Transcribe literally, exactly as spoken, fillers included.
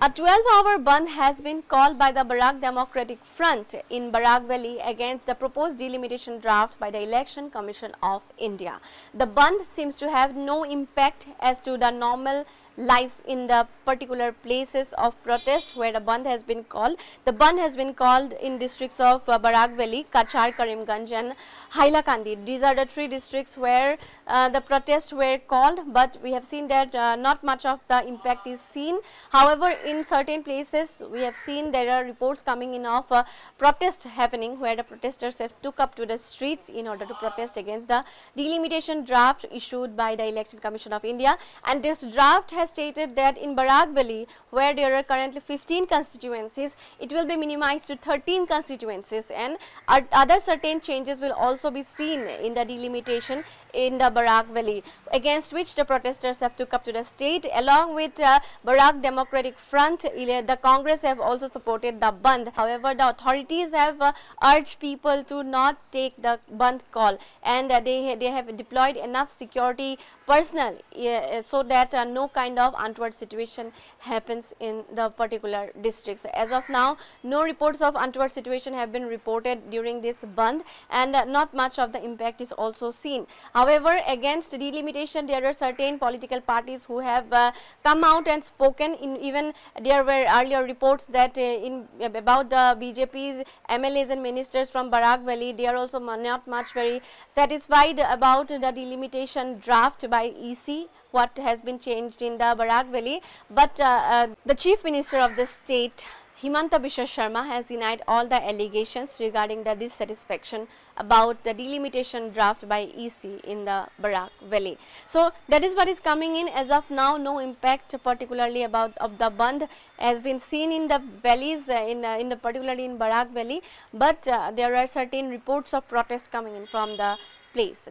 A twelve hour ban has been called by the Barak Democratic Front in Barak Valley against the proposed delimitation draft by the Election Commission of India. The ban seems to have no impact as to the normal life in the particular places of protest where the ban has been called. The ban has been called in districts of Barak Valley, Kachar, Karimganj and Hailakandi. These are the three districts where uh, the protests were called, but we have seen that uh, not much of the impact is seen. However, in certain places we have seen there are reports coming in of uh, protest happening where the protesters have took up to the streets in order to protest against the delimitation draft issued by the Election Commission of India. And this draft has stated that in Barak Valley, where there are currently fifteen constituencies, it will be minimized to thirteen constituencies, and other certain changes will also be seen in the delimitation in the Barak Valley, against which the protesters have took up to the state. Along with uh, Barak Democratic Front, the Congress have also supported the band. However, the authorities have uh, urged people to not take the band call, and uh, they, they have deployed enough security personnel uh, so that uh, no kind of untoward situation happens in the particular districts. As of now, no reports of untoward situation have been reported during this band, and uh, not much of the impact is also seen. However, against delimitation, there are certain political parties who have uh, come out and spoken. In even there were earlier reports that uh, in about the B J P's M L As and ministers from Barak Valley, they are also not much very satisfied about the delimitation draft by E C, what has been changed in the Barak Valley. But uh, uh, the Chief Minister of the state, Himanta Biswa Sharma, has denied all the allegations regarding the dissatisfaction about the delimitation draft by E C in the Barak Valley. So that is what is coming in. As of now, no impact particularly about of the band has been seen in the valleys, uh, in uh, in the particularly in Barak Valley. But uh, there are certain reports of protest coming in from the place.